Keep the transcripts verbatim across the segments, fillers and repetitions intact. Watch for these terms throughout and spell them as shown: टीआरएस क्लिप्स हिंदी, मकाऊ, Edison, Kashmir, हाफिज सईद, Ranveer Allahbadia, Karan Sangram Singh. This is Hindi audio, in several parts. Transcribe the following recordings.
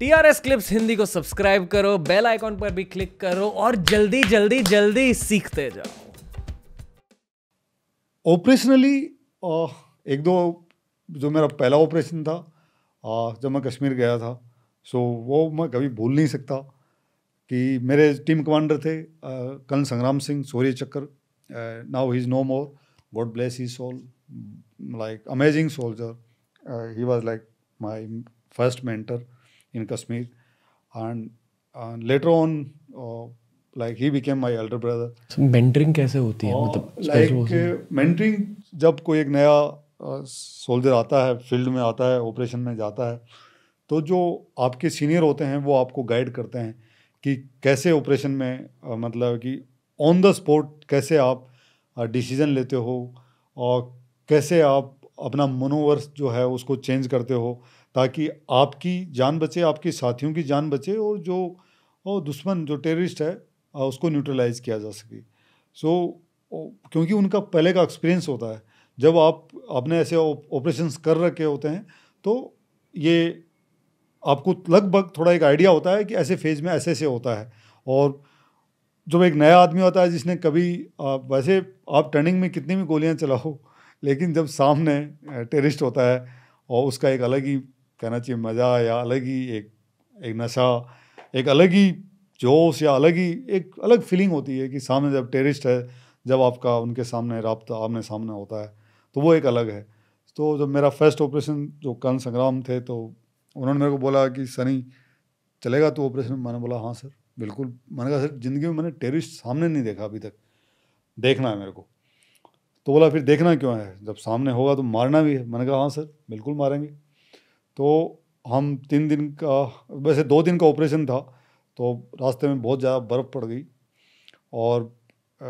टीआरएस क्लिप्स हिंदी को सब्सक्राइब करो, बेल आइकॉन पर भी क्लिक करो और जल्दी जल्दी जल्दी सीखते जाओ। ऑपरेशनली एक दो, जो मेरा पहला ऑपरेशन था जब मैं कश्मीर गया था, सो वो मैं कभी भूल नहीं सकता कि मेरे टीम कमांडर थे करण संग्राम सिंह, सूर्य चक्कर, now he is no more, God bless he soul, like amazing soldier, he was like my first mentor in Kashmir, and uh, later on uh, like he became my elder brother. So mentoring कैसे होती है? मतलब like mentoring जब कोई एक नया सोल्जर आता है, फील्ड में आता है, ऑपरेशन में जाता है, तो जो आपके सीनियर होते हैं वो आपको गाइड करते हैं कि कैसे ऑपरेशन में uh, मतलब कि ऑन द स्पॉट कैसे आप डिसीज़न uh, लेते हो और कैसे आप अपना मनोवर्स जो है उसको चेंज करते हो ताकि आपकी जान बचे, आपके साथियों की जान बचे और जो और दुश्मन जो टेररिस्ट है उसको न्यूट्रलाइज किया जा सके। सो so, क्योंकि उनका पहले का एक्सपीरियंस होता है, जब आप आपने ऐसे ऑपरेशंस कर रखे होते हैं तो ये आपको लगभग थोड़ा एक आइडिया होता है कि ऐसे फेज़ में ऐसे ऐसे होता है। और जब एक नया आदमी होता है जिसने कभी आप, वैसे आप टर्निंग में कितनी भी गोलियाँ चलाओ, लेकिन जब सामने टेररिस्ट होता है और उसका एक अलग ही कहना चाहिए मज़ा, या अलग ही एक एक नशा, एक अलग ही जोश, या अलग ही एक अलग फीलिंग होती है कि सामने जब टेररिस्ट है, जब आपका उनके सामने राब्ता आमने सामने होता है तो वो एक अलग है। तो जब मेरा फर्स्ट ऑपरेशन जो करण संग्राम थे, तो उन्होंने मेरे को बोला कि सनी चलेगा तो ऑपरेशन? मैंने बोला हाँ सर बिल्कुल। मैंने कहा सर ज़िंदगी में मैंने टेररिस्ट सामने नहीं देखा अभी तक, देखना है मेरे को। तो बोला फिर देखना क्यों है, जब सामने होगा तो मारना भी है। मैंने कहा हाँ सर बिल्कुल मारेंगे। तो हम तीन दिन का, वैसे दो दिन का ऑपरेशन था, तो रास्ते में बहुत ज़्यादा बर्फ़ पड़ गई और आ,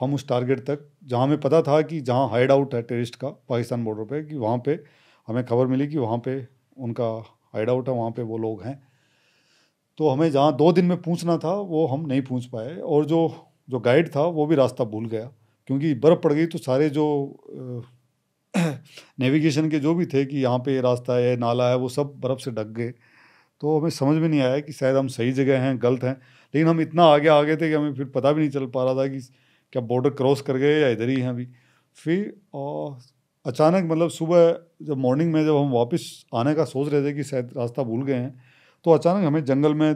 हम उस टारगेट तक, जहाँ हमें पता था कि जहाँ हाइड आउट है टेररिस्ट का पाकिस्तान बॉर्डर पे, कि वहाँ पे हमें खबर मिली कि वहाँ पे उनका हाइड आउट है, वहाँ पे वो लोग हैं। तो हमें जहाँ दो दिन में पहुँचना था वो हम नहीं पहुँच पाए, और जो जो गाइड था वो भी रास्ता भूल गया क्योंकि बर्फ़ पड़ गई। तो सारे जो नेविगेशन के जो भी थे कि यहाँ पे ये रास्ता है, नाला है, वो सब बर्फ़ से ढक गए। तो हमें समझ में नहीं आया कि शायद हम सही जगह हैं, गलत हैं, लेकिन हम इतना आगे आ गए थे कि हमें फिर पता भी नहीं चल पा रहा था कि क्या बॉर्डर क्रॉस कर गए या इधर ही हैं अभी। फिर और अचानक मतलब सुबह जब मॉर्निंग में जब हम वापस आने का सोच रहे थे कि शायद रास्ता भूल गए हैं, तो अचानक हमें जंगल में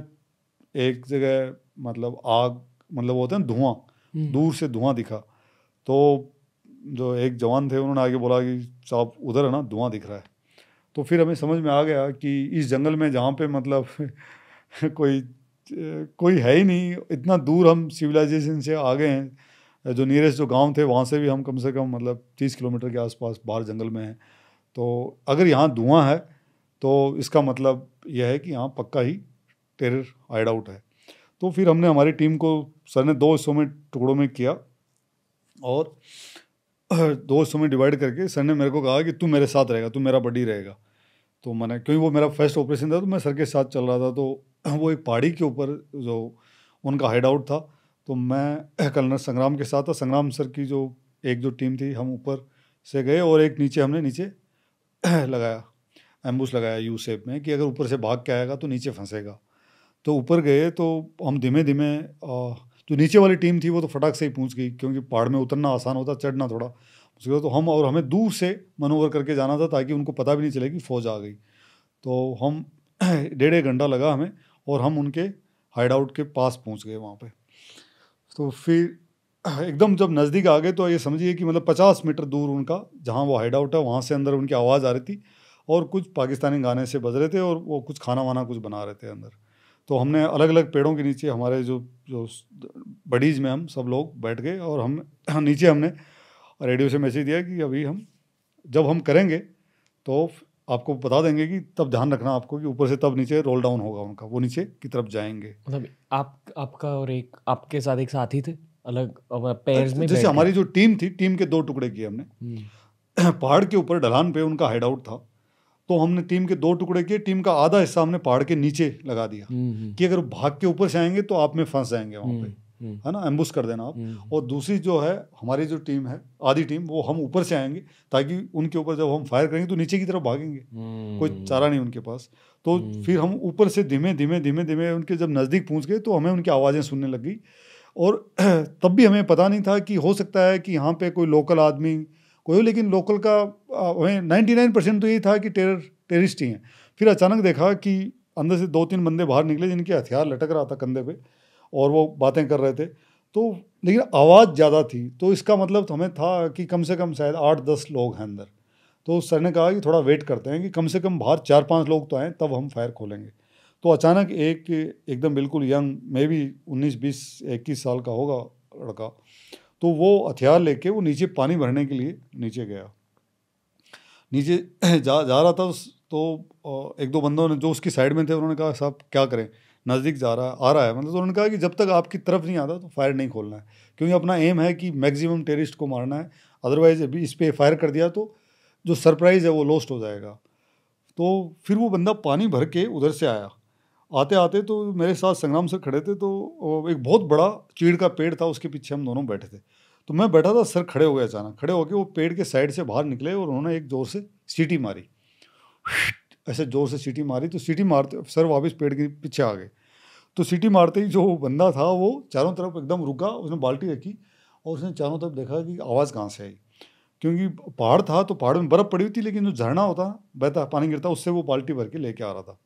एक जगह मतलब आग, मतलब होता है ना धुआं, दूर से धुआं दिखा। तो जो एक जवान थे उन्होंने आगे बोला कि साहब उधर है ना धुआं दिख रहा है। तो फिर हमें समझ में आ गया कि इस जंगल में जहाँ पे मतलब कोई कोई है ही नहीं, इतना दूर हम सिविलाइजेशन से आ गए हैं, जो नियरेस्ट जो गांव थे वहाँ से भी हम कम से कम मतलब तीस किलोमीटर के आसपास बाहर जंगल में हैं। तो अगर यहाँ धुआं है तो इसका मतलब यह है कि यहाँ पक्का ही टेरर हाइड आउट है। तो फिर हमने हमारी टीम को सर ने दो हिस्सों में टुकड़ों में किया और दो हिस्सों में डिवाइड करके सर ने मेरे को कहा कि तू मेरे साथ रहेगा, तू मेरा बडी रहेगा। तो मैंने, क्योंकि वो मेरा फर्स्ट ऑपरेशन था तो मैं सर के साथ चल रहा था, तो वो एक पहाड़ी के ऊपर जो उनका हाइड आउट था, तो मैं कर्नल संग्राम के साथ था। संग्राम सर की जो एक जो टीम थी, हम ऊपर से गए और एक नीचे, हमने नीचे लगाया, एम्बुश लगाया यू शेप में कि अगर ऊपर से भाग के आएगा तो नीचे फंसेगा। तो ऊपर गए तो हम धीमे धीमे, जो नीचे वाली टीम थी वो तो फटाक से ही पहुंच गई क्योंकि पहाड़ में उतरना आसान होता, चढ़ना थोड़ा मुश्किल होता। तो हम और हमें दूर से मनोवर करके जाना था ताकि उनको पता भी नहीं चले कि फ़ौज आ गई। तो हम डेढ़ एक घंटा लगा हमें और हम उनके हाइड आउट के पास पहुंच गए वहाँ पे। तो फिर एकदम जब नज़दीक आ गए तो ये समझिए कि मतलब पचास मीटर दूर उनका जहाँ वो हाइड आउट है, वहाँ से अंदर उनकी आवाज़ आ रही थी और कुछ पाकिस्तानी गाने से बज रहे थे और वो कुछ खाना वाना कुछ बना रहे थे अंदर। तो हमने अलग अलग पेड़ों के नीचे हमारे जो जो बडीज़ में हम सब लोग बैठ गए और हम नीचे हमने रेडियो से मैसेज दिया कि अभी हम जब हम करेंगे तो आपको बता देंगे कि तब ध्यान रखना आपको कि ऊपर से तब नीचे रोल डाउन होगा उनका, वो नीचे की तरफ जाएंगे। मतलब आप आपका और एक आपके साथ एक साथी थे अलग पेयर्स में? जैसे हमारी जो टीम थी, टीम के दो टुकड़े किए हमने। पहाड़ के ऊपर ढलान पर उनका हाइड आउट था तो हमने टीम के दो टुकड़े किए। टीम का आधा हिस्सा हमने पहाड़ के नीचे लगा दिया कि अगर भाग के ऊपर से आएंगे तो आप में फंस जाएंगे वहाँ पे। है ना, एम्बुश कर देना आप। और दूसरी जो है हमारी जो टीम है आधी टीम, वो हम ऊपर से आएंगे ताकि उनके ऊपर जब हम फायर करेंगे तो नीचे की तरफ भागेंगे, कोई चारा नहीं उनके पास। तो फिर हम ऊपर से धीमे धीमे धीमे धीमे उनके जब नज़दीक पहुंच गए तो हमें उनकी आवाज़ें सुनने लग गई। और तब भी हमें पता नहीं था कि हो सकता है कि यहाँ पे कोई लोकल आदमी कोई, लेकिन लोकल का हमें नाइन्टी नाइन परसेंट तो यही था कि टेरर टेररिस्ट ही हैं। फिर अचानक देखा कि अंदर से दो तीन बंदे बाहर निकले जिनके हथियार लटक रहा था कंधे पे और वो बातें कर रहे थे, तो लेकिन आवाज़ ज़्यादा थी। तो इसका मतलब हमें था कि कम से कम शायद आठ दस लोग हैं अंदर। तो सर ने कहा कि थोड़ा वेट करते हैं कि कम से कम बाहर चार पाँच लोग तो आएँ तब हम फायर खोलेंगे। तो अचानक एक एकदम बिल्कुल यंग, मे बी उन्नीस बीस इक्कीस साल का होगा लड़का, तो वो हथियार लेके वो नीचे पानी भरने के लिए नीचे गया। नीचे जा जा रहा था तो एक दो बंदों ने जो उसकी साइड में थे उन्होंने कहा साहब क्या करें, नज़दीक जा रहा है आ रहा है मतलब। तो उन्होंने कहा कि जब तक आपकी तरफ नहीं आता तो फायर नहीं खोलना है, क्योंकि अपना एम है कि मैक्सिमम टेररिस्ट को मारना है, अदरवाइज़ अभी इस पर फायर कर दिया तो जो सरप्राइज़ है वो लॉस्ट हो जाएगा। तो फिर वो बंदा पानी भर के उधर से आया, आते आते तो मेरे साथ संग्राम सर खड़े थे, तो एक बहुत बड़ा चीड़ का पेड़ था उसके पीछे हम दोनों बैठे थे। तो मैं बैठा था, सर खड़े हो गए अचानक, खड़े होकर वो पेड़ के साइड से बाहर निकले और उन्होंने एक ज़ोर से सीटी मारी, ऐसे ज़ोर से सीटी मारी। तो सीटी मारते सर वापस पेड़ के पीछे आ गए। तो सीटी मारते ही जो बंदा था वो चारों तरफ एकदम रुका, उसने बाल्टी रखी और उसने चारों तरफ देखा कि आवाज़ कहाँ से आई, क्योंकि पहाड़ था तो पहाड़ में बर्फ़ पड़ी हुई थी, लेकिन जो झरना होता बहता पानी गिरता उससे वो बाल्टी भर के लेके आ रहा था।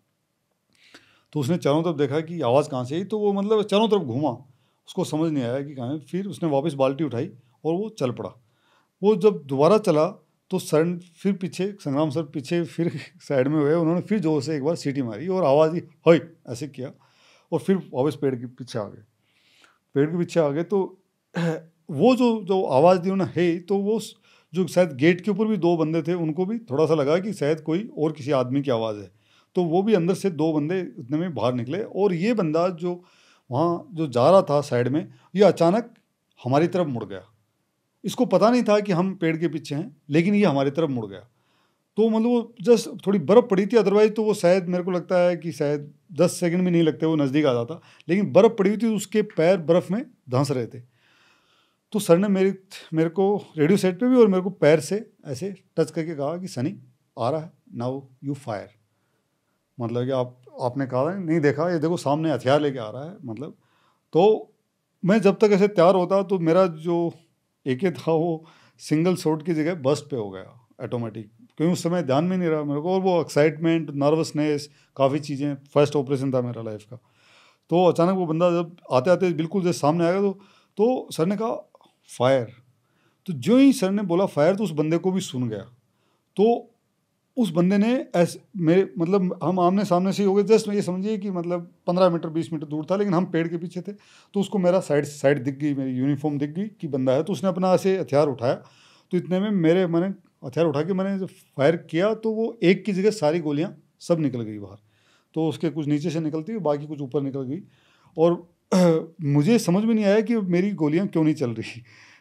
तो उसने चारों तरफ देखा कि आवाज़ कहाँ से आई, तो वो मतलब चारों तरफ घूमा, उसको समझ नहीं आया कि कहाँ। फिर उसने वापस बाल्टी उठाई और वो चल पड़ा। वो जब दोबारा चला तो सर फिर पीछे, संग्राम सर पीछे फिर साइड में हुए, उन्होंने फिर ज़ोर से एक बार सीटी मारी और आवाज़ ही होई ऐसे किया और फिर वापस पेड़ के पीछे आ गए। पेड़ के पीछे आ गए तो वो जो जो आवाज़ दी उन्होंने हे, तो वो जो शायद गेट के ऊपर भी दो बंदे थे उनको भी थोड़ा सा लगा कि शायद कोई और किसी आदमी की आवाज़ है, तो वो भी अंदर से दो बंदे इतने में बाहर निकले। और ये बंदा जो वहाँ जो जा रहा था साइड में, ये अचानक हमारी तरफ मुड़ गया। इसको पता नहीं था कि हम पेड़ के पीछे हैं, लेकिन ये हमारी तरफ मुड़ गया। तो मतलब वो जस्ट थोड़ी बर्फ़ पड़ी थी, अदरवाइज़ तो वो शायद मेरे को लगता है कि शायद दस सेकंड में नहीं लगते वो नज़दीक आ जाता, लेकिन बर्फ़ पड़ी हुई थी, उसके पैर बर्फ़ में धंस रहे थे। तो सर ने मेरे मेरे को रेडियो सेट पे भी और मेरे को पैर से ऐसे टच करके कहा कि सनी आ रहा है, नाउ यू फायर। मतलब कि आप आपने कहा नहीं देखा, ये देखो सामने हथियार लेके आ रहा है मतलब। तो मैं जब तक ऐसे तैयार होता तो मेरा जो एक था वो सिंगल शॉट की जगह बस्ट पे हो गया ऑटोमेटिक, क्योंकि उस समय ध्यान में नहीं रहा मेरे को। और वो एक्साइटमेंट, नर्वसनेस, काफ़ी चीज़ें, फर्स्ट ऑपरेशन था मेरा लाइफ का। तो अचानक वो बंदा जब आते आते बिल्कुल जब सामने आएगा तो, तो सर ने कहा फायर। तो जो ही सर ने बोला फायर तो उस बंदे को भी सुन गया। तो उस बंदे ने ऐसे मेरे मतलब हम आमने सामने से ही हो गए, जस्ट मैं ये समझिए कि मतलब पंद्रह मीटर बीस मीटर दूर था, लेकिन हम पेड़ के पीछे थे। तो उसको मेरा साइड साइड दिख गई, मेरी यूनिफॉर्म दिख गई कि बंदा है। तो उसने अपना ऐसे हथियार उठाया, तो इतने में मेरे मैंने हथियार उठा के मैंने जब फायर किया तो वो एक की जगह सारी गोलियाँ सब निकल गई बाहर। तो उसके कुछ नीचे से निकलती बाकी कुछ ऊपर निकल गई। और मुझे समझ में नहीं आया कि मेरी गोलियाँ क्यों नहीं चल रही,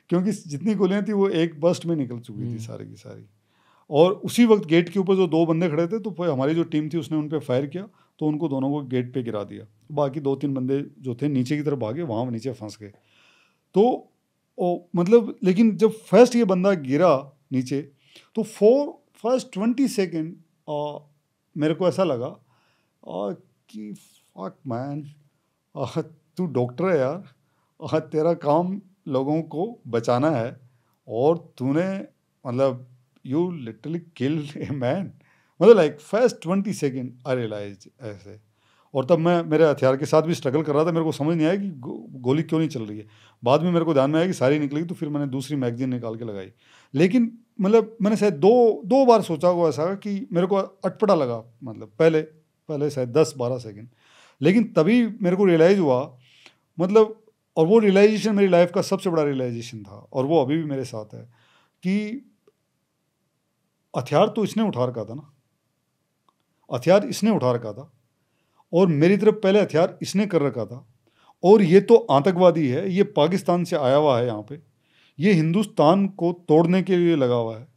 क्योंकि जितनी गोलियाँ थी वो एक बस्ट में निकल चुकी थी सारी की सारी। और उसी वक्त गेट के ऊपर जो दो बंदे खड़े थे, तो हमारी जो टीम थी उसने उन पे फायर किया, तो उनको दोनों को गेट पे गिरा दिया। बाकी दो तीन बंदे जो थे नीचे की तरफ भागे, वहाँ नीचे फंस गए। तो ओ, मतलब लेकिन जब फर्स्ट ये बंदा गिरा नीचे तो फॉर फर्स्ट ट्वेंटी सेकेंड मेरे को ऐसा लगा आ, कि फक मैन आ, तू डॉक्टर है यार, आ, तेरा काम लोगों को बचाना है और तूने मतलब You literally killed a man. मतलब like first twenty second I realise ऐसे। और तब मैं मेरे हथियार के साथ भी स्ट्रगल कर रहा था, मेरे को समझ नहीं आया कि गो, गोली क्यों नहीं चल रही है। बाद में मेरे को ध्यान में आया कि सारी निकली, तो फिर मैंने दूसरी मैगजीन निकाल के लगाई। लेकिन मतलब मैंने शायद दो दो बार सोचा हुआ ऐसा कि मेरे को अटपटा लगा, मतलब पहले पहले शायद दस बारह सेकेंड, लेकिन तभी मेरे को रियलाइज़ हुआ मतलब। और वो रियलाइजेशन मेरी लाइफ का सबसे बड़ा रियलाइजेशन था, और वो अभी भी मेरे साथ है कि हथियार तो इसने उठा रखा था ना, हथियार इसने उठा रखा था और मेरी तरफ पहले हथियार इसने कर रखा था। और ये तो आतंकवादी है, ये पाकिस्तान से आया हुआ है यहाँ पे, ये हिंदुस्तान को तोड़ने के लिए लगा हुआ है,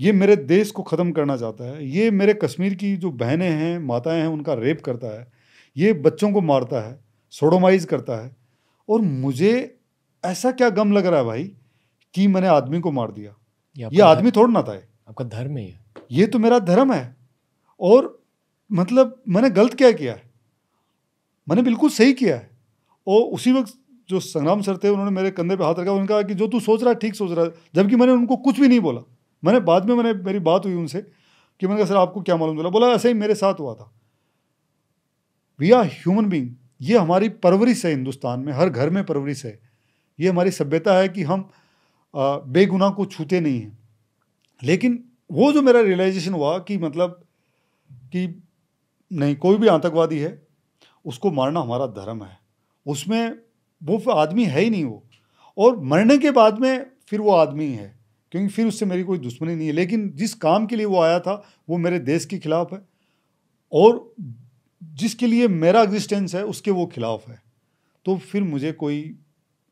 ये मेरे देश को ख़त्म करना चाहता है, ये मेरे कश्मीर की जो बहनें हैं माताएं हैं उनका रेप करता है, ये बच्चों को मारता है, सोडोमाइज़ करता है। और मुझे ऐसा क्या गम लग रहा है भाई कि मैंने आदमी को मार दिया, ये आदमी थोड़ा ना था, आपका धर्म है, ये तो मेरा धर्म है। और मतलब मैंने गलत क्या किया है, मैंने बिल्कुल सही किया है। और उसी वक्त जो संग्राम सर थे उन्होंने मेरे कंधे पे हाथ रखा, उन्होंने कहा कि जो तू सोच रहा है ठीक सोच रहा है, जबकि मैंने उनको कुछ भी नहीं बोला। मैंने बाद में मैंने मेरी बात हुई उनसे कि मैंने कहा सर आपको क्या मालूम चला, बोला ऐसे ही मेरे साथ हुआ था। वी आर ह्यूमन बींग, ये हमारी परवरिश है हिंदुस्तान में, हर घर में परवरिश है, ये हमारी सभ्यता है कि हम बेगुनाह को छूते नहीं हैं। लेकिन वो जो मेरा रियलाइजेशन हुआ कि मतलब कि नहीं, कोई भी आतंकवादी है उसको मारना हमारा धर्म है, उसमें वो आदमी है ही नहीं वो, और मरने के बाद में फिर वो आदमी है, क्योंकि फिर उससे मेरी कोई दुश्मनी नहीं है। लेकिन जिस काम के लिए वो आया था वो मेरे देश के खिलाफ है, और जिसके लिए मेरा एग्जिस्टेंस है उसके वो खिलाफ है, तो फिर मुझे कोई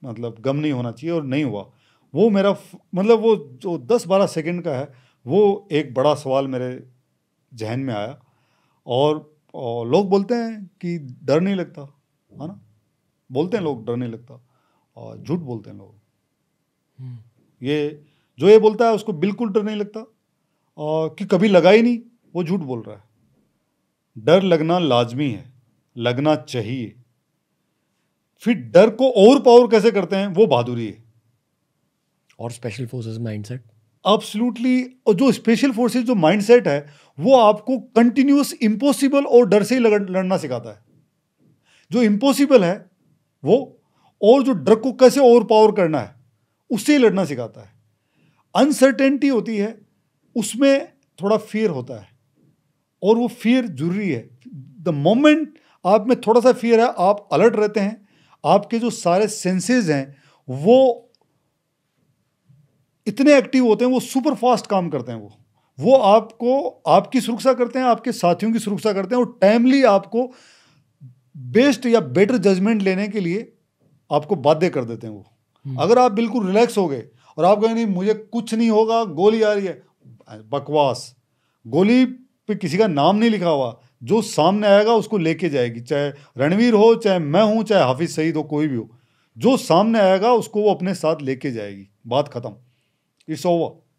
मतलब गम नहीं होना चाहिए, और नहीं हुआ। वो मेरा मतलब वो जो दस बारह सेकेंड का है वो एक बड़ा सवाल मेरे जहन में आया। और, और लोग बोलते हैं कि डर नहीं लगता, है ना, बोलते हैं लोग डर नहीं लगता, और झूठ बोलते हैं लोग। ये जो ये बोलता है उसको बिल्कुल डर नहीं लगता, और कि कभी लगा ही नहीं, वो झूठ बोल रहा है। डर लगना लाजमी है, लगना चाहिए। फिर डर को ओवर पावर कैसे करते हैं वो बहादुरी है, और स्पेशल फोर्सेस माइंडसेट एब्सोल्युटली। और जो स्पेशल फोर्सेस जो माइंडसेट है वो आपको कंटिन्यूस इम्पॉसिबल और डर से ही लड़ना सिखाता है। जो इम्पॉसिबल है वो, और जो डर को कैसे ओवर पावर करना है उससे ही लड़ना सिखाता है। अनसर्टेनिटी होती है, उसमें थोड़ा फियर होता है, और वो फियर जरूरी है। द मोमेंट आप में थोड़ा सा फियर है, आप अलर्ट रहते हैं, आपके जो सारे सेंसेस हैं वो इतने एक्टिव होते हैं, वो सुपर फास्ट काम करते हैं, वो वो आपको आपकी सुरक्षा करते हैं, आपके साथियों की सुरक्षा करते हैं, और टाइमली आपको बेस्ट या बेटर जजमेंट लेने के लिए आपको बाध्य कर देते हैं वो। अगर आप बिल्कुल रिलैक्स हो गए और आप कहें नहीं मुझे कुछ नहीं होगा, गोली आ रही है, बकवास। गोली पे किसी का नाम नहीं लिखा हुआ, जो सामने आएगा उसको लेके जाएगी, चाहे रणवीर हो, चाहे मैं हूँ, चाहे हाफिज सईद हो, कोई भी हो, जो सामने आएगा उसको वो अपने साथ लेके जाएगी। बात खत्म, इट्स ओवर।